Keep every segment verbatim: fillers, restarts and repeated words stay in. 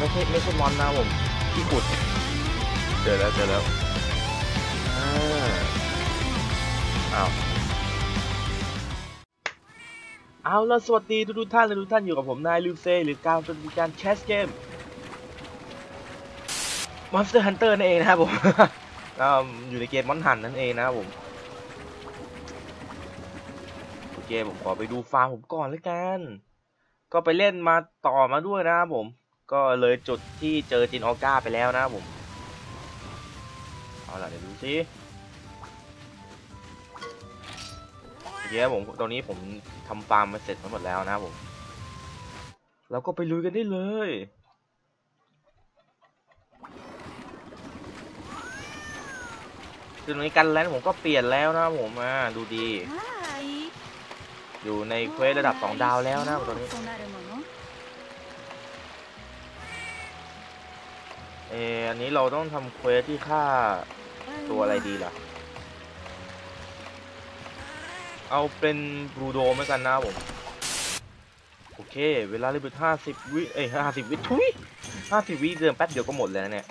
ไม่ใช่ไม่ใช่มอนนะผมที่ขุดเจอแล้วเจอแล้วอ้าวเอาละสวัสดีทุกท่านทุกท่านอยู่กับผมนายลิวเซ่หรือการเป็นการแคสเกม Monster Hunter นั่นเองนะครับผม อยู่ในเกม Monster Hunter นั่นเองนะครับผมโอเคผมขอไปดูฟาร์มผมก่อนแล้วกันก็ไปเล่นมาต่อมาด้วยนะครับผมก็เลยจุดที่เจอจินออก้าไปแล้วนะครับผมเอาล่ะเดี๋ยวดูซิเย้ผมตอนนี้ผมทำฟาร์มมาเสร็จหมดแล้วนะครับผมเราก็ไปลุยกันได้เลยคือตรงนี้กันแลนด์ผมก็เปลี่ยนแล้วนะครับผมอ่าดูดีอยู่ในเควสระดับสองดาวแล้วนะตอนนี้เอออันนี้เราต้องทำเควสที่ฆ่าตัวอะไรดีล่ะเอาเป็นบรูโดเหมือนกันนะผมโอเคเวลาเลยเป็นห้าสิบวิเอ้ยห้าสิบวิทุยห้าสิบวิเดิมแป๊บเดียวก็หมดแล้วเนี่ย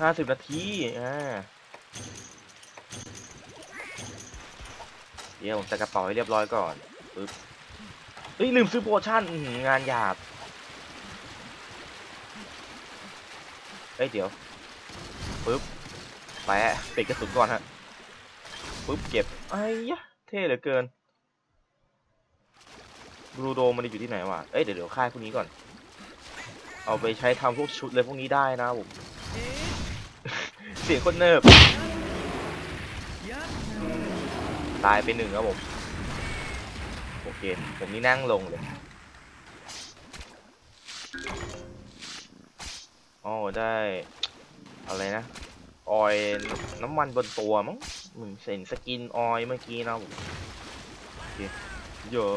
ห้าสิบนาทีอ่าเดี๋ยวผมใส่กระเป๋าให้เรียบร้อยก่อนปึ๊บเฮ้ยลืมซื้อโปรชั่นงานหยาบเฮ้ยเดี๋ยวปึ๊บแปะปิดกระสุนก่อนฮะปึ๊บเก็บไอ้ยะเท่เหลือเกินบรูโดมันอยู่ที่ไหนวะเอ้ยเดี๋ยวเดี๋ยวค่ายพวกนี้ก่อนเอาไปใช้ทำพวกชุดเลยพวกนี้ได้นะผมเสียงคนเนิบตายไปหนึ่งครับผมโอเคผมนี่นั่งลงเลยอ๋อได้อะไรนะออยน้ำมันบนตัวมั้งมึงเซ็นสกินออยเมื่อกี้นะผมโอเคเยอ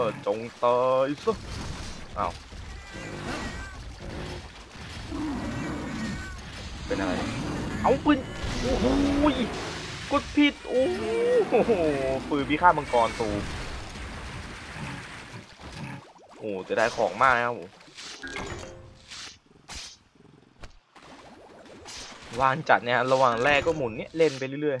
ะจงตายซะอ้าวเป็นอะไรเอาปืนโอ้โหกดผิดโอ้โหปืนพิฆาตมังกรตูโอ้จะได้ของมากนะครับผมวางจัดเนี่ยระหว่างแรกก็หมุนเนี่ยเล่นไปเรื่อยๆ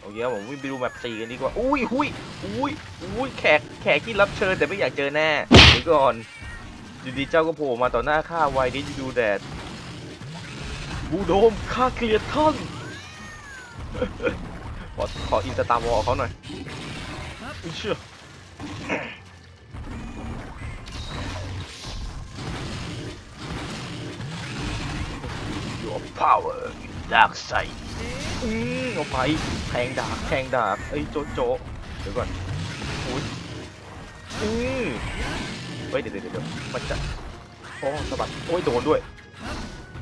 โอเคผมวิ่งไปดูแมปสี่กันดีกว่าอุ้ยอุ้ยอุ้ยอุ้ยแขกแขกที่รับเชิญแต่ไม่อยากเจอแน่เดี๋ยวก่อนอยู่ดีเจ้าก็โผล่มาต่อหน้าข้าไวนี้ดูแดดบูโดมข้าเกลียดท่อนขอขออินสตาร์วอลเขาหน่อยเชื่อpower ดาร์กไซด์อืมเอาไปแทงดาบแทงดาบไอ้โจโจเดี๋ยวก่อนอุ้ยอืมเฮ้ยเดี๋ยวเดี๋ยวเดี๋ยวมันจะโอ้สะบัดโอ้ยโดนด้วย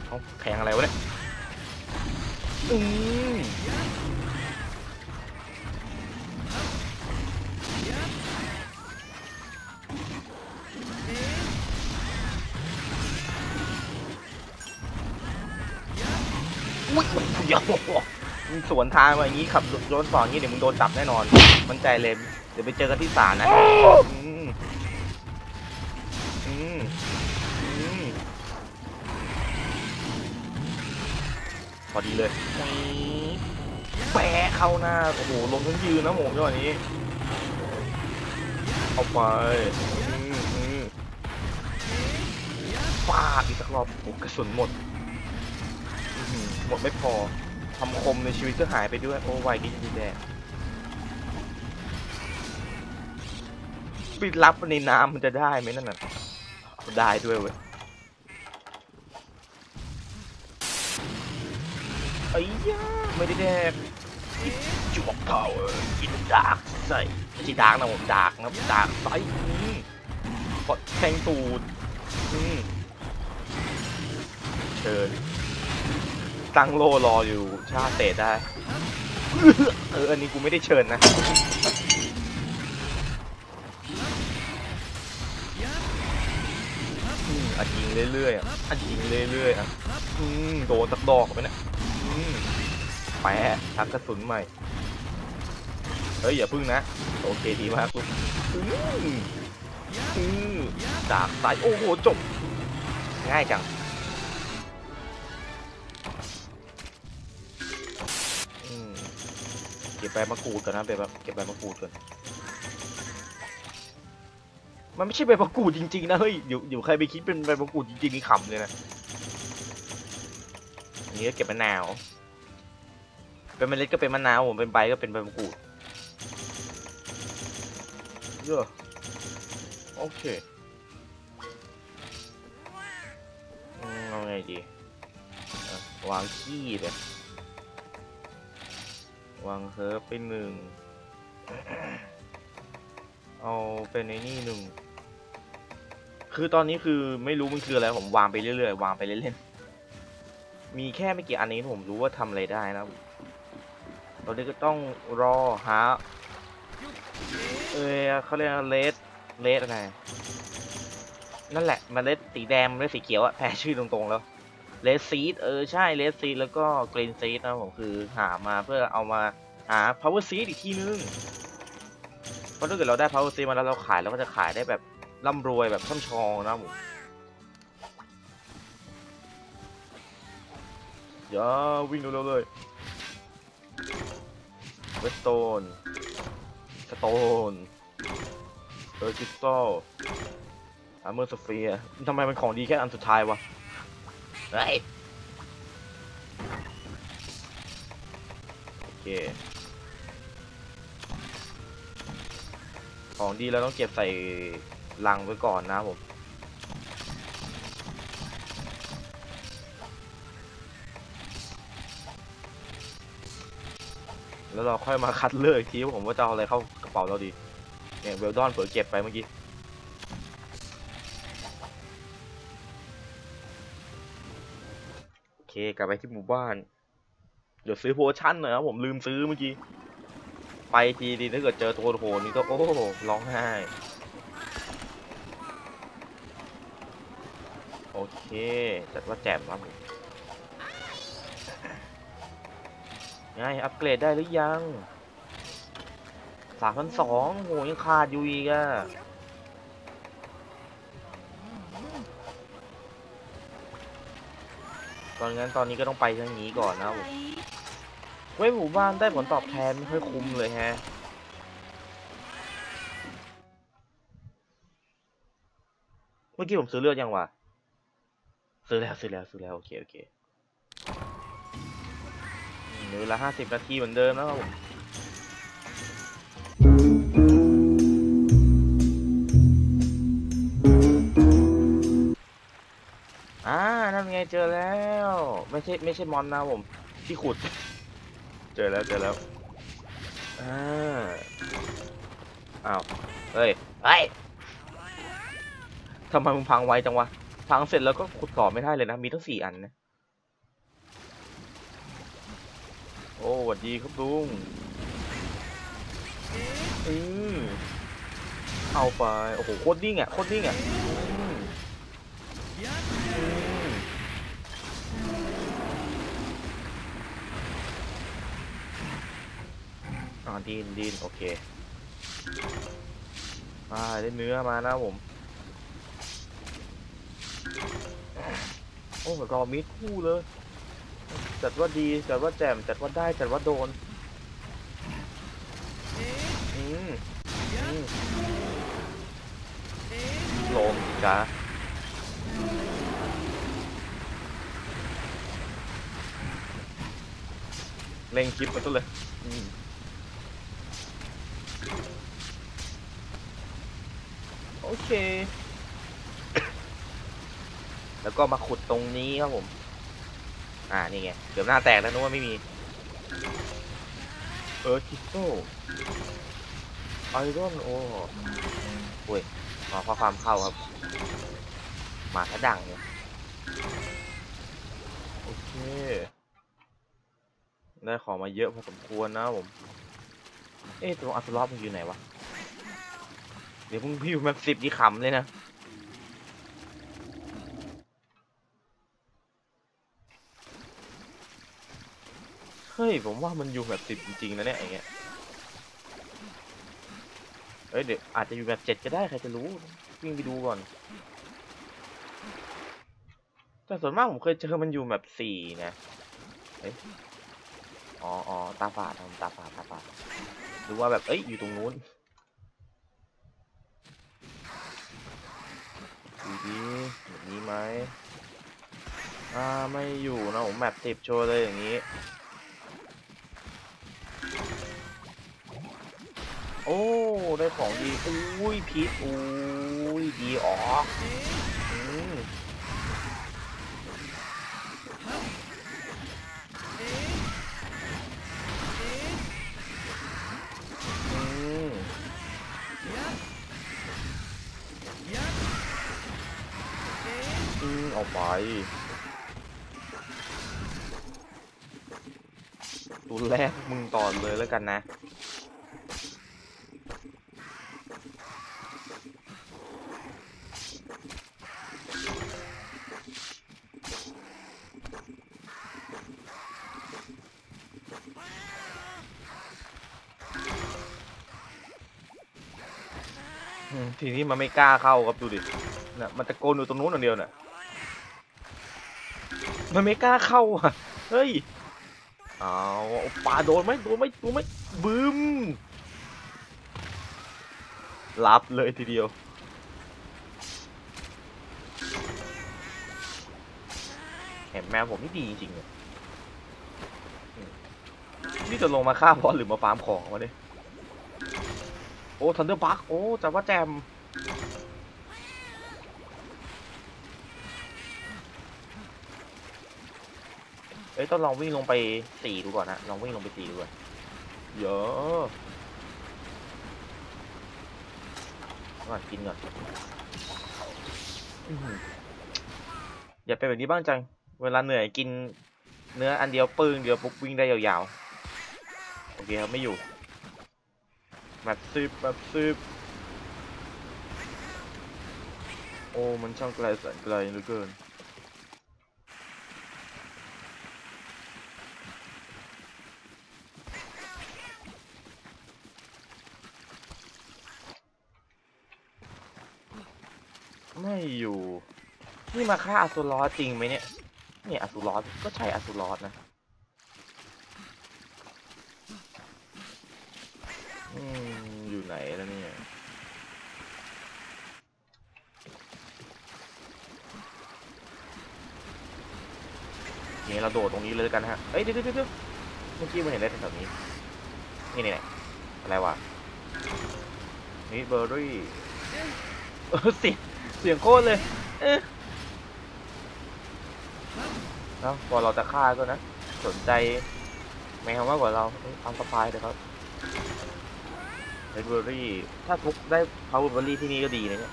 เอาแทงอะไรวะเนี่ยอืมมึงสวนทางมาอย่างนี้ขับรถฝ่าอย่างนี้เดี๋ยวมึงโดนจับแน่นอนมันใจเลยเดี๋ยวไปเจอกันที่ศาลนะอืมอืมอืมพอดีเลยแปะเข้าหน้าโอ้โหลงทั้งยืนนะโหมจังหวะนี้เอาไปอืมอืมฟาดอีกสักรอบโอ้กระสุนหมดหมดไม่พอทำคมในชีวิตก็หายไปด้วยโอ้ไวดีดีแดงปิดลับในน้ำมันจะได้ไหมนั่นน่ะได้ด้วยเว้ยไอ้ย่าไม่ได้แดกจวบเผากินดาร์กใส่ไม่ใช่ดาร์กนะผมดาร์กนะดาร์กใส่กดแทงตูดเชิญตั้งโลรออยู่ชาเตะได้เอออันนี้กูไม่ได้เชิญนะอัดยิงเรื่อยๆอัดยิงเรื่อยๆอ่ะโดนตักดอกไปนะแปะทักกระสุนใหม่ เฮ้ยอย่าพึ่งนะโอเคดีมากคุณดาบสายโอ้โหจบง่ายจังเก็บใบมะกรูดก่อนนะเก็บเก็บใบมะกรูดก่อนมันไม่ใช่ใบมะกรูดจริงๆนะเฮ้ยอยู่อยู่ใครไปคิดเป็นใบมะกรูดจริงๆนี่ขำเลยนะอันนี้ก็เก็บมะนาวเป็นเมล็ดก็เป็นมะนาวผมเป็นใบก็เป็นใบมะกรูดเยอะโอเคเอาไงดีวางขี้เลยวางเฮิร์บไปหนึ่งเอาเป็นในนี่หนึ่งคือตอนนี้คือไม่รู้มันคืออะไรผมวางไปเรื่อยๆวางไปเล่นๆมีแค่ไม่กี่อันนี้ผมรู้ว่าทำอะไรได้นะตอนนี้ก็ต้องรอหาเออเขาเรียกเลดเลดอะไรนั่นแหละมันเลดสีแดงมันเลดสีเขียวอะแพ้ชื่อตรงๆแล้วเลดซีดเออใช่เลดซีดแล้วก็กรีนซีดนะผมคือหามาเพื่อเอามาหาพาวเวอร์ซีดอีกทีนึงเพราะถ้าเกิดเราได้พาวเวอร์ซีดมาแล้วเราขายเราก็จะขายได้แบบร่ำรวยแบบช่ำชองนะผมอย่าวิ่งเร็วๆเลยเวสโตนสโตนเออคริสตัลอาร์เมอร์สเฟียร์ทำไมมันของดีแค่อันสุดท้ายวะเฮ้ยโอเคของดีเราต้องเก็บใส่ลังไว้ก่อนนะผมแล้วเราค่อยมาคัดเลือกทีว่าผมว่าจะเอาอะไรเข้ากระเป๋าเราดีเนี่ยเวลดอนเผลอเก็บไปเมื่อกี้โอเคกลับไปที่หมู่บ้านเดี๋ยวซื้อโพชั่นหน่อยครับผมลืมซื้อเมื่อกี้ไปทีดีถ้าเกิดเจอตัวโหดนี่ก็โอ้ร้องไห้โอเคจัดว่าแจ่มครับง่ายอัปเกรดได้หรือยัง สามพันสองร้อย โหยังขาดอยู่อีกอะตอนงั้นตอนนี้ก็ต้องไปทางนี้ก่อนนะผมเว้ยหมู่บ้านได้ผลตอบแทนไม่ค่อยคุ้มเลยฮะเมื่อกี้ผมซื้อเลือดยังวะซื้อแล้วซื้อแล้วซื้อแล้วโอเคโอเคเวลาห้าสิบนาทีเหมือนเดิมนะครับผมอ่านั่นไงเจอแล้วไม่ใช่ไม่ใช่มอนนะครับผมที่ขุดเจอแล้วเจอแล้วอ่าอ้าวเฮ้ยเฮ้ยทำไมมึงพังไวจังวะพังเสร็จแล้วก็ขุดต่อไม่ได้เลยนะมีทั้งสี่อันนะโอ้หวัดดีครับลุงอือเอาไปโอ้โหโคตรนิ่งอ่ะโคตรนิ่งอ่ะอ่าดินดินโอเคอ่าได้เนื้อมานะผมโอ้รอมิดคู่เลยจัดว่าดีจัดว่าแจ่มจัดว่าได้จัดว่าโดนอืมลงจ้าเล่นคลิปมาตัวเลยโอเคแล้วก็มาขุดตรงนี้ครับผมอ่านี่ไงเกือบหน้าแตกแล้วนึกว่าไม่มีเออคิสโต้ไอรอนโอ้โอ้ยขอความเข้าครับมาถ้าดังเนี่ยโอเคได้ของมาเยอะพอสมควรนะผมเอ๊ะตัวอัศรอบมันอยู่ไหนวะเดี๋ยวพวกพี่อยู่แบบสิบที่ขำเลยนะเฮ้ยผมว่ามันอยู่แบบสิบจริงๆนะเนี่ยอย่างเงี้ย เอ้ยเดี๋ยวอาจจะอยู่แบบเจ็ดก็ได้ใครจะรู้วิ่งไปดูก่อนแต่ส่วนมากผมเคยเจอมันอยู่แบบสี่นะเอ้ยอ๋ออ๋อตาฝาดทำตาฝาดตาฝาดดูว่าแบบเอ้ยอยู่ตรงนู้นดีดีแบบนี้ไหมอ่าไม่อยู่นะผมแบบติดโชว์เลยอย่างนี้โอ้ได้ของดีอุ้ยพีทอุ้ยดีออกอืมอืมเอาไปตัวแรกมึงตอนเลยแล้วกันนะทีนี้มันไม่กล้าเข้าครับดูดินะมันตะโกนอยู่ตรงนู้นอย่างเดียวน่ะมันไม่กล้าเข้าอ่ะเฮ้ยเอาปลาโดนไหมโดนไหมโดนไหมบึ้มรับเลยทีเดียวแหมแมวผมนี่ดีจริงเลยนี่จะลงมาฆ่าบอสหรือมาฟาร์มของมาดิโอ้ทันเดอร์บัคโอ้แต่ว่าแจมเอ้ยต้องลองวิ่งลงไปสี่ดูก่อนนะลองวิ่งลงไปสี่ดูก่อนเยอะก่อนกินก่อนอย่าเป็นแบบนี้บ้างจังเวลาเหนื่อยกินเนื้ออันเดียวปึ้งเดียวปุ๊บวิ่งได้ยาวๆโอเคครับไม่อยู่แบบซึบแบบซึบโอ้มันช่างไกลแสนไกลเหลือเกินไม่อยู่นี่มาฆ่าอสูรจริงไหมเนี่ยเนี่ยอสูรก็ใช่อสูรนะอยู่ไหนแล้วเนี่ยนี่เราโดดตรงนี้เลยกันฮะเอ้ยเดี๋ยวเดี๋ยวเมื่อกี้มันเห็นอะไรแถวนี้นี่นี่อะไรวะนี่เบอร์รี่เออเสียงเสียงโคตรเลยเอ๊ะแล้วก่อนเราจะฆ่าก็นะสนใจแมวมากกว่าเราอัมพายเลยครับไดเบอรี่ถ้าทุกได้พาวเวอร์เบอรี่ที่นี่ก็ดีนะเนี่ย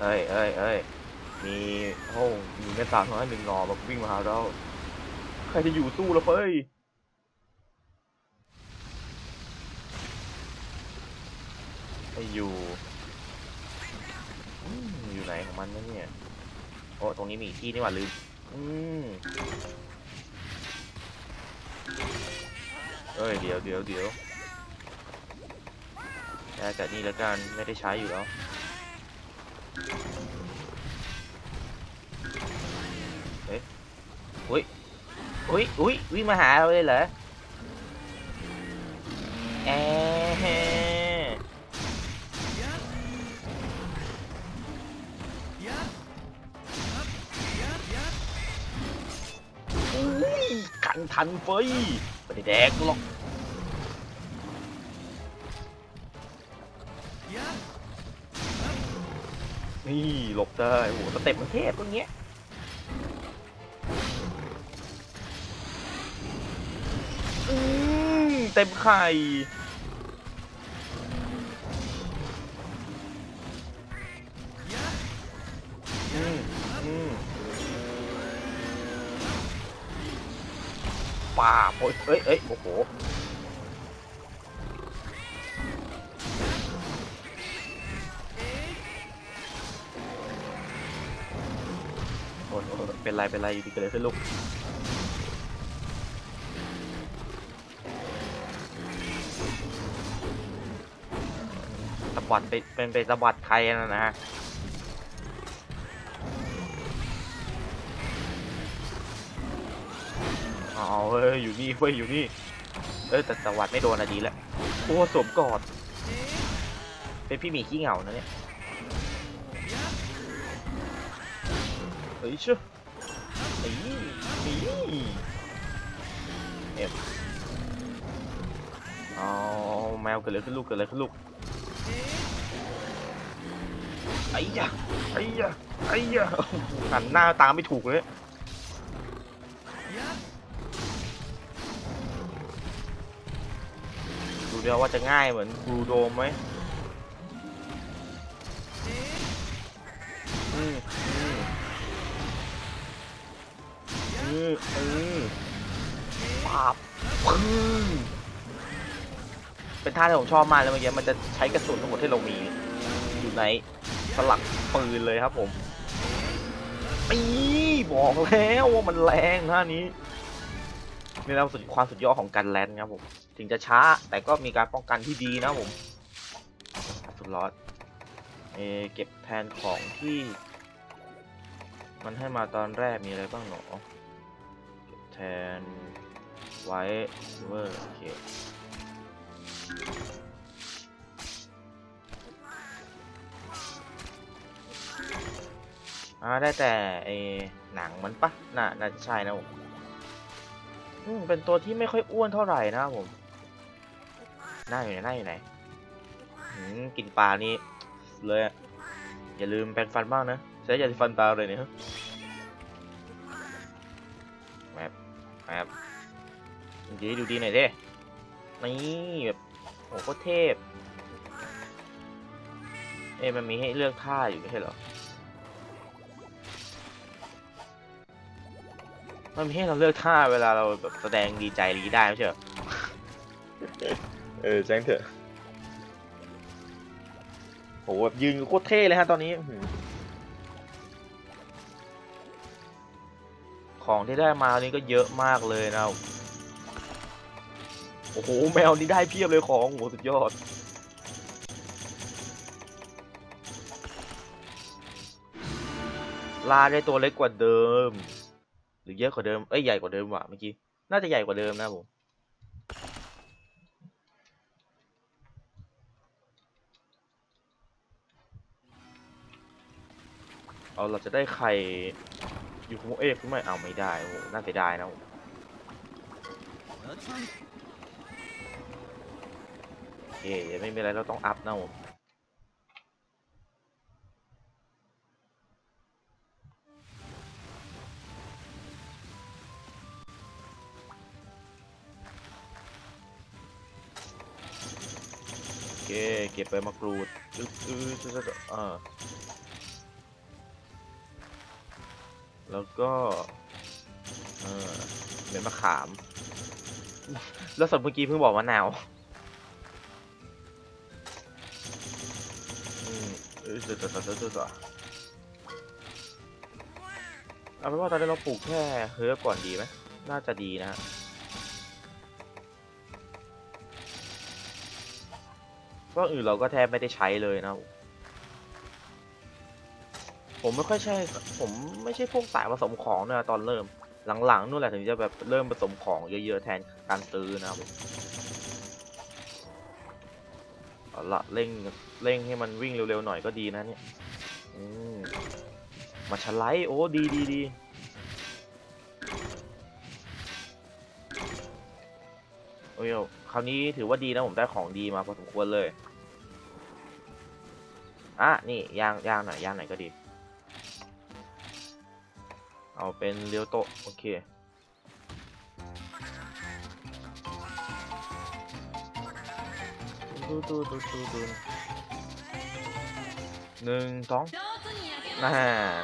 เอ้ยเอ้ยเอ้ยมีโอ้มีแม่สาวน้อยหนึ่งหนอแบบวิ่งมาหาเราใครจะอยู่สู้เราเฟ้ยไปอยู่อยู่ไหนของมันนะเนี่ยโอ้ตรงนี้มีที่นี่หว่าลืมอืมเอ้ยเดี๋ยวเดี๋ยวเดี๋ยวได้จากนี่แล้วกันไม่ได้ใช้อยู่แล้วเฮ้ยอุ้ยอุ้ยอุ้ยวิ่งมาหาเราเลยเหรอแอะกันทันเฟ้ยไม่ได้แดกหรอกนี่หลบได้โอ้โหสเต็ปมันเทพอย่างเงี้ยอืมเต็มไข่ป่าโอ้ยเอ้ยเอ้ยโอ้โหเป็นไรเป็นไรอยู่ดีเกิดอะไรขึ้นลูก บอทเป็นเป็นสบอทไทยนะนะฮะอ๋อเฮ้ยอยู่นี่เว้ยอยู่นี่เอ้ยแต่สวัสดิ์ไม่โดนอะดีแล้วโอ้สวมกอดเป็นพี่หมีขี้เหงานะเนี่ยเฮ้ยเชื่อเฮ้ยเฮ้ยเอ็ดเอาแมวเกิดอะไรขึ้นลูกเกิดอะไรขึ้นลูกไอ้ยะไอ้ยะไอ้ยะหันหน้าตาไม่ถูกเลยดูเดียวว่าจะง่ายเหมือนบลูโดมไหมอืมอืมอืมปาบพึ่งเป็นท่าที่ผมชอบมากเลยเมื่อกี้มันจะใช้กระสุนทั้งหมดที่เรามีอยู่ในสลักปืนเลยครับผมปีบอกแล้วว่ามันแรงท่านี้นี่เราสุดความสุดยอดของการแลนด์ครับผมถึงจะช้าแต่ก็มีการป้องกันที่ดีนะผมสุดยอดเอเก็บแทนของที่มันให้มาตอนแรกมีอะไรบ้างหนอเก็บแทนไว้เวอร์โอเคอ่าได้แต่ไอหนังมันปะน่าน่าจะใช่นะผมเป็นตัวที่ไม่ค่อยอ้วนเท่าไหร่นะครับผมหน้าอยู่ไหนหน้าอยู่ไหนกินปลานี่เลยอย่าลืมแปรงฟันบ้างนะใช้ยาสีฟันตาเลยเนี่ยแมปแมปดีดูดีหน่อยดินี่แบบโอ้โหเทพเอ้มันมีให้เลือกท่าอยู่ไม่ใช่เหรอมันมีให้เราเลือกท่าเวลาเราแบบแสดงดีใจรีได้ไม่ใช่เหรอเออแจ้งเถอะโหแบบยืนโคตรเท่เลยฮะตอนนี้ของที่ได้มาวันนี้ก็เยอะมากเลยนะโอ้โหแมวนี่ได้เพียบเลยของโหสุดยอดลาได้ตัวเล็กกว่าเดิมหรือเยอะกว่าเดิมเอ้ยใหญ่กว่าเดิมว่ะเมื่อกี้น่าจะใหญ่กว่าเดิมนะผมเอาเราจะได้ไข่อยู่ของเอ๊ะคุณไม่เอาไม่ได้โอ้โหน่าเสียดายนะโอเคไม่มีอะไรเราต้องอัพนะผมโอเคเก็บไปมากรูดอืออืออ่าแล้วก็เออเป็นมะขามแล้วสับเมื่อกี้เพิ่งบอกว่ามะนาวอืมเออตัวตัวตัวตัวตัวเอาเป็นว่าตอนนี้เราปลูกแค่เฮิร์บก่อนดีไหมน่าจะดีนะก็อื่นเราก็แทบไม่ได้ใช้เลยนะผมไม่ค่อยใช่ผมไม่ใช่พวกสายผสมของนะตอนเริ่มหลังๆนู่นแหละถึงจะแบบเริ่มผสมของเยอะๆแทนการซื้อนะครับเอาละเร่งเร่งให้มันวิ่งเร็วๆหน่อยก็ดีนะเนี่ยอืมมาชไลโอ้ดีดีดีโอ้ยคราวนี้ถือว่าดีนะผมได้ของดีมาพอสมควรเลยอ่ะนี่ย่างย่างหน่อยย่างหน่อยก็ดีเอาเป็นเลี้ยวโตโอเคดูดูดูดูดูหนึ่งสองน่า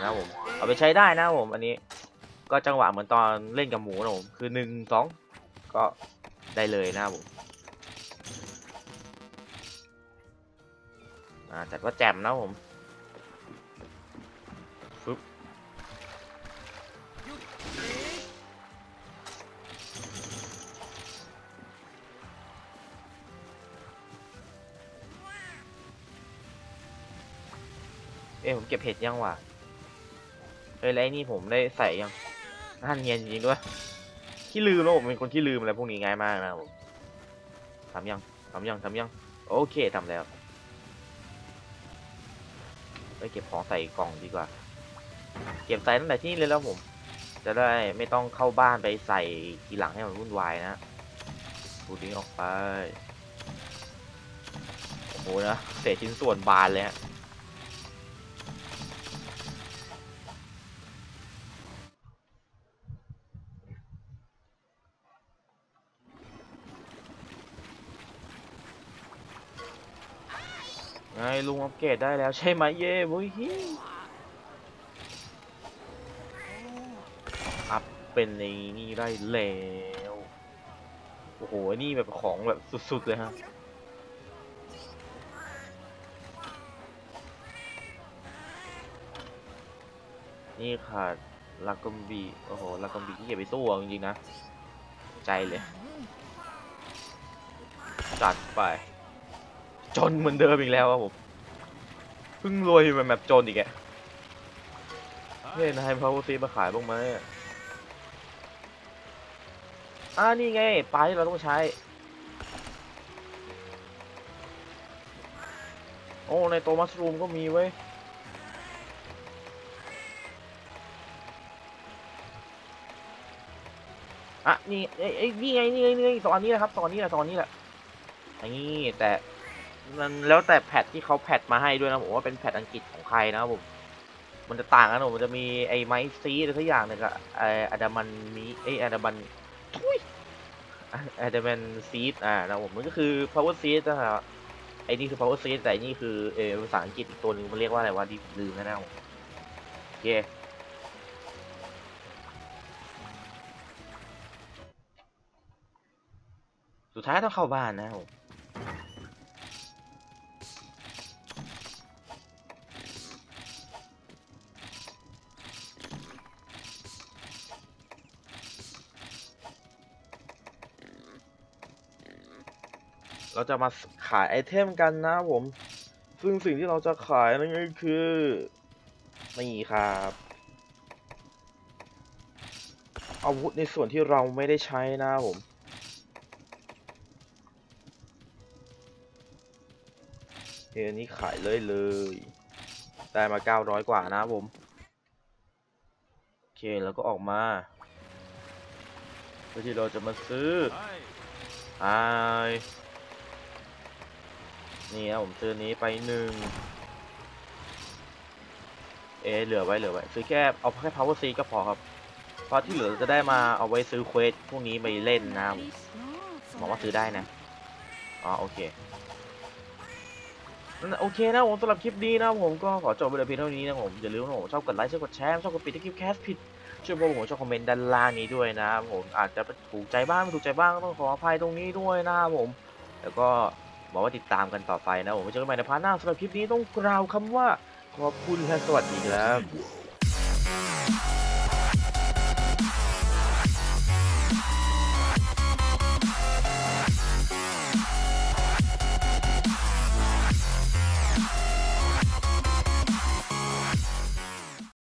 นะผมเอาไปใช้ได้นะผมอันนี้ก็จังหวะเหมือนตอนเล่นกับหมูนะผมคือหนึ่งสองก็ได้เลยนะผมจัดว่าแจมนะผมปึ๊บ เอ้ยผมเก็บเห็ดยังวะเอ้ยแล้วนี่ผมได้ใส่ยังน่าเนียนจริงด้วยที่ลืมแล้วผมเป็นคนที่ลืมอะไรพวกนี้ง่ายมากนะผมทำยังทำยังทำยังโอเคทำแล้วไปเก็บของใส่กล่องดีกว่าเก็บใส่ตั้งแต่ที่นี่เลยแล้วผมจะได้ไม่ต้องเข้าบ้านไปใส่ทีหลังให้มันวุ่นวายนะดูดิ้งออกไปโอ้โหนะเศษชิ้นส่วนบานเลยฮะไงลุงอัปเกรดได้แล้วใช่ไหมเย่บุ้ยอัพเป็นในนี่ได้แล้วโอ้โหนี่แบบของแบบสุดๆเลยฮะนี่ขาดลากมบีโอ้โหลากมบีที่เก็บไปสู้จริงๆนะใจเลยจัดไปจนเหมือนเดิมอีกแล้วครับผมเพิ่งรวยมาแบบจนอีกแกเฮ้ยนายพาวเวอร์ซีมาขายบ้างไหมอ่านี่ไงปลาที่เราต้องใช้โอ้ในตัวมัสรูมก็มีไว้อ่ะนี่ไอ้นี่ไงนี่ไงนี่ไงสอนนี้แหละครับสอนนี้แหละสอนนี้แหละอันนี้แต่มันแล้วแต่แพทที่เขาแพทมาให้ด้วยนะผมว่าเป็นแพทอังกฤษของใครนะผมมันจะต่างกันนะมันจะมีไอ้ไม้ซีอะไรสักอย่างหนึ่งอะไออะดามันมีไออะดามันทุยอะดามันซีอ่านะผมมันก็คือ power seed นะฮะไอ้นี่คือ power seed แต่นี่คือเออภาษาอังกฤษอีกตัวหนึ่งมันเรียกว่าอะไรวะดิลืมแล้วนะผมโอเคสุดท้ายต้องเข้าบ้านนะผมเราจะมาขายไอเทมกันนะผมซึ่งสิ่งที่เราจะขายนั่นก็คือนี่ครับอาวุธในส่วนที่เราไม่ได้ใช้นะผมเดี๋ยวนี้ขายเลยเลยได้มาเก้าร้อยกว่านะผมโอเคแล้วก็ออกมาเพื่อที่เราจะมาซื้อไอนี่นะผมซื้อนี้ไปหนึ่งเอเหลือไว้เหลือไว้ซื้อแค่เอาแค่ power seed ก็พอครับเพราะที่เหลือจะได้มาเอาไว้ซื้อเควสพวกนี้ไปเล่นนะบอกว่าซื้อได้นะอ๋อโอเคโอเคนะผมสำหรับคลิปนี้นะผมก็ขอจบไปเลยเพียงเท่านี้นะผมอย่าลืมนะผมชอบกดไลค์ชอบกดแชร์ชอบกดปิดที่คลิปแคสผิดช่วยบอกผมชอบคอมเมนต์ด้านล่างนี้ด้วยนะผมอาจจะถูกใจบ้างไม่ถูกใจบ้างต้องขออภัยตรงนี้ด้วยนะผมแล้วก็บอกว่าติดตามกันต่อไปนะผมไว้เจอกันใหม่ในพาร์ทหน้าสำหรับคลิปนี้ต้องกล่าวคำว่าขอบคุณและสวัสดีครับ